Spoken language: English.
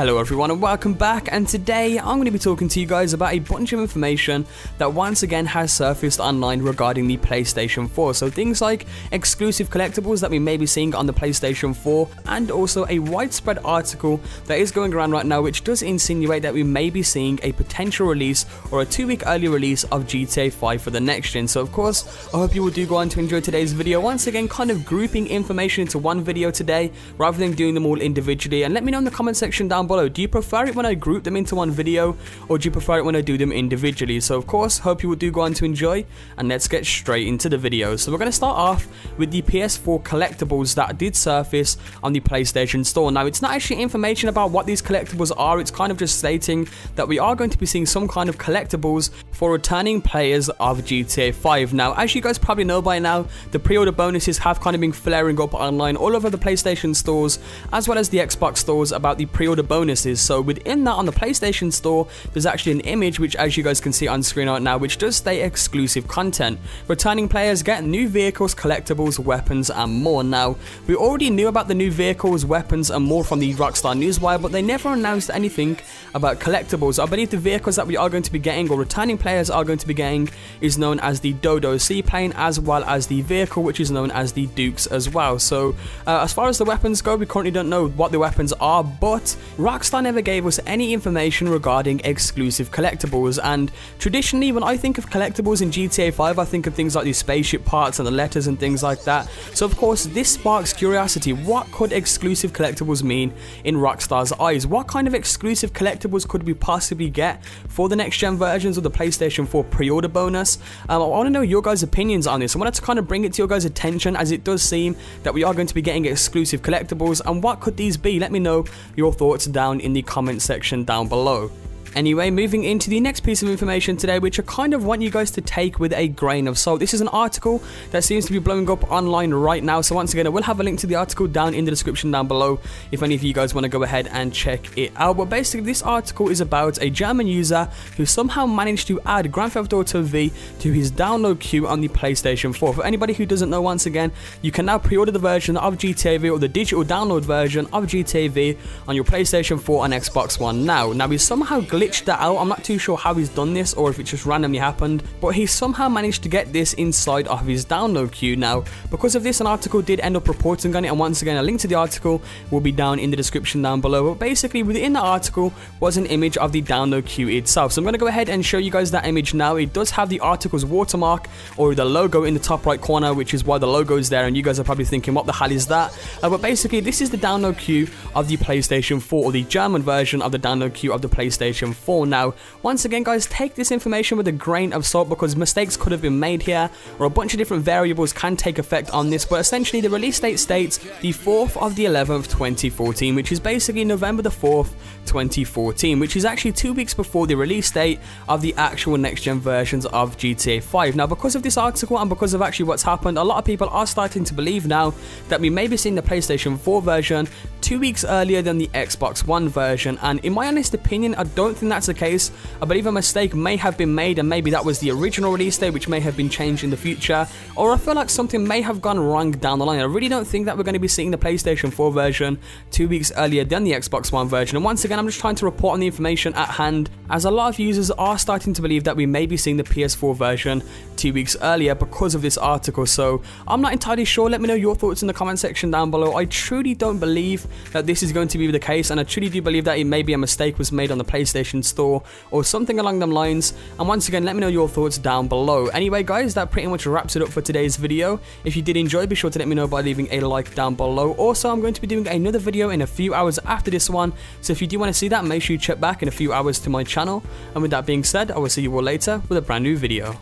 Hello everyone and welcome back, and today I'm going to be talking to you guys about a bunch of information that once again has surfaced online regarding the PlayStation 4. So things like exclusive collectibles that we may be seeing on the PlayStation 4, and also a widespread article that is going around right now which does insinuate that we may be seeing a potential release or a 2-week early release of GTA 5 for the next gen. So of course, I hope you all do go on to enjoy today's video. Once again, kind of grouping information into one video today rather than doing them all individually, and let me know in the comment section down below, do you prefer it when I group them into one video, or do you prefer it when I do them individually? So of course, hope you all do go on to enjoy, and let's get straight into the video. So we're going to start off with the PS4 collectibles that did surface on the PlayStation Store. Now, it's not actually information about what these collectibles are, it's kind of just stating that we are going to be seeing some kind of collectibles for returning players of GTA 5. Now, as you guys probably know by now, the pre-order bonuses have kind of been flaring up online all over the PlayStation stores, as well as the Xbox stores, about the pre-order bonuses. So within that, on the PlayStation Store, there's actually an image which, as you guys can see on screen right now, which does state exclusive content. Returning players get new vehicles, collectibles, weapons and more. Now, we already knew about the new vehicles, weapons and more from the Rockstar Newswire, but they never announced anything about collectibles. I believe the vehicles that we are going to be getting, or returning players are going to be getting, is known as the Dodo seaplane, as well as the vehicle which is known as the Dukes as well. So as far as the weapons go, we currently don't know what the weapons are, but Rockstar never gave us any information regarding exclusive collectibles. And traditionally, when I think of collectibles in GTA 5, I think of things like the spaceship parts and the letters and things like that. So of course, this sparks curiosity. What could exclusive collectibles mean in Rockstar's eyes? What kind of exclusive collectibles could we possibly get for the next gen versions of the PlayStation 4 pre-order bonus? I want to know your guys' opinions on this. I wanted to kind of bring it to your guys' attention, as it does seem that we are going to be getting exclusive collectibles, and what could these be? Let me know your thoughts down in the comment section down below. Anyway, moving into the next piece of information today, which I kind of want you guys to take with a grain of salt. This is an article that seems to be blowing up online right now. So once again, I will have a link to the article down in the description down below if any of you guys want to go ahead and check it out. But basically, this article is about a German user who somehow managed to add Grand Theft Auto V to his download queue on the PlayStation 4. For anybody who doesn't know, once again, you can now pre-order the version of GTA V, or the digital download version of GTA V, on your PlayStation 4 and Xbox One now. Now, we somehow glitched that out. I'm not too sure how he's done this, or if it just randomly happened, but he somehow managed to get this inside of his download queue. Now, because of this, an article did end up reporting on it, and once again, a link to the article will be down in the description down below. But basically, within the article was an image of the download queue itself. So I'm going to go ahead and show you guys that image now. It does have the article's watermark, or the logo, in the top right corner, which is why the logo is there, and you guys are probably thinking, what the hell is that? But basically, this is the download queue of the PlayStation 4, or the German version of the download queue of the PlayStation 4. Now, once again, guys, take this information with a grain of salt, because mistakes could have been made here, or a bunch of different variables can take effect on this. But essentially, the release date states the 4th of the 11th 2014, which is basically November the 4th 2014, which is actually 2 weeks before the release date of the actual next gen versions of GTA 5. Now, because of this article, and because of actually what's happened, a lot of people are starting to believe now that we may be seeing the PlayStation 4 version 2 weeks earlier than the Xbox One version. And in my honest opinion, I don't think that's the case. I believe a mistake may have been made, and maybe that was the original release date, which may have been changed in the future, or I feel like something may have gone wrong down the line. I really don't think that we're going to be seeing the PlayStation 4 version 2 weeks earlier than the Xbox One version. And once again, I'm just trying to report on the information at hand, as a lot of users are starting to believe that we may be seeing the PS4 version 2 weeks earlier because of this article. So I'm not entirely sure. Let me know your thoughts in the comment section down below. I truly don't believe that this is going to be the case, and I truly do believe that it may be a mistake was made on the PlayStation Store or something along them lines. And once again, let me know your thoughts down below. Anyway, guys, that pretty much wraps it up for today's video. If you did enjoy, be sure to let me know by leaving a like down below. Also, I'm going to be doing another video in a few hours after this one, so if you do want to see that, make sure you check back in a few hours to my channel. And with that being said, I will see you all later with a brand new video.